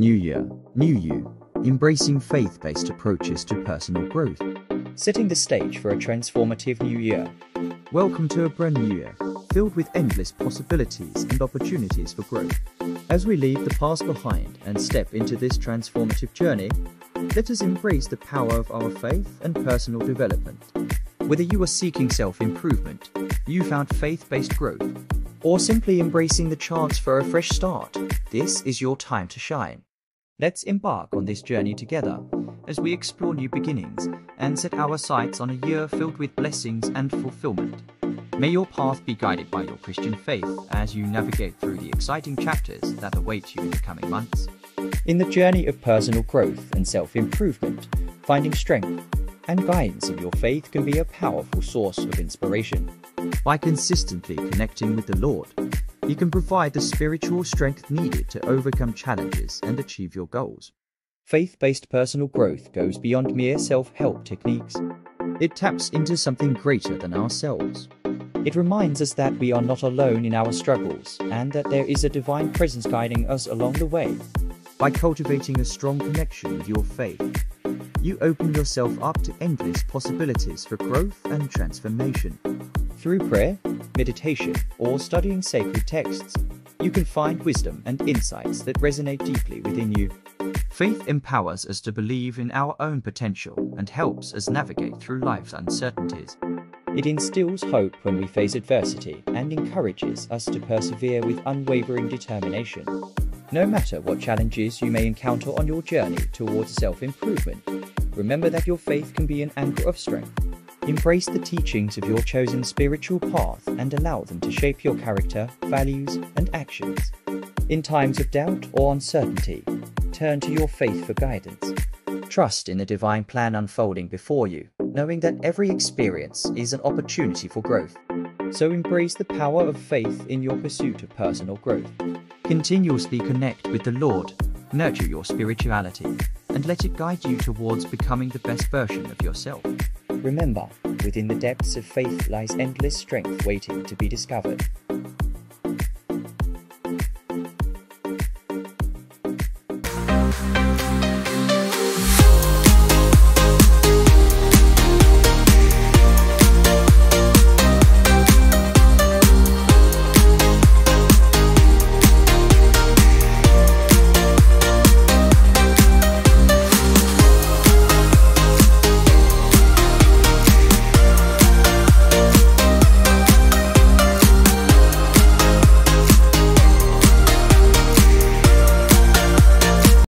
New Year, New You, embracing faith-based approaches to personal growth. Setting the stage for a transformative new year. Welcome to a brand new year, filled with endless possibilities and opportunities for growth. As we leave the past behind and step into this transformative journey, let us embrace the power of our faith and personal development. Whether you are seeking self-improvement, newfound faith-based growth, or simply embracing the chance for a fresh start, this is your time to shine. Let's embark on this journey together as we explore new beginnings and set our sights on a year filled with blessings and fulfillment. May your path be guided by your Christian faith as you navigate through the exciting chapters that await you in the coming months. In the journey of personal growth and self-improvement, finding strength and guidance in your faith can be a powerful source of inspiration. By consistently connecting with the Lord, you can provide the spiritual strength needed to overcome challenges and achieve your goals. Faith-based personal growth goes beyond mere self-help techniques. It taps into something greater than ourselves. It reminds us that we are not alone in our struggles and that there is a divine presence guiding us along the way. By cultivating a strong connection with your faith, you open yourself up to endless possibilities for growth and transformation. Through prayer, meditation, or studying sacred texts, you can find wisdom and insights that resonate deeply within you. Faith empowers us to believe in our own potential and helps us navigate through life's uncertainties. It instills hope when we face adversity and encourages us to persevere with unwavering determination. No matter what challenges you may encounter on your journey towards self-improvement, remember that your faith can be an anchor of strength. Embrace the teachings of your chosen spiritual path and allow them to shape your character, values, and actions. In times of doubt or uncertainty, turn to your faith for guidance. Trust in the divine plan unfolding before you, knowing that every experience is an opportunity for growth. So embrace the power of faith in your pursuit of personal growth. Continuously connect with the Lord, nurture your spirituality, and let it guide you towards becoming the best version of yourself. Remember, within the depths of faith lies endless strength waiting to be discovered.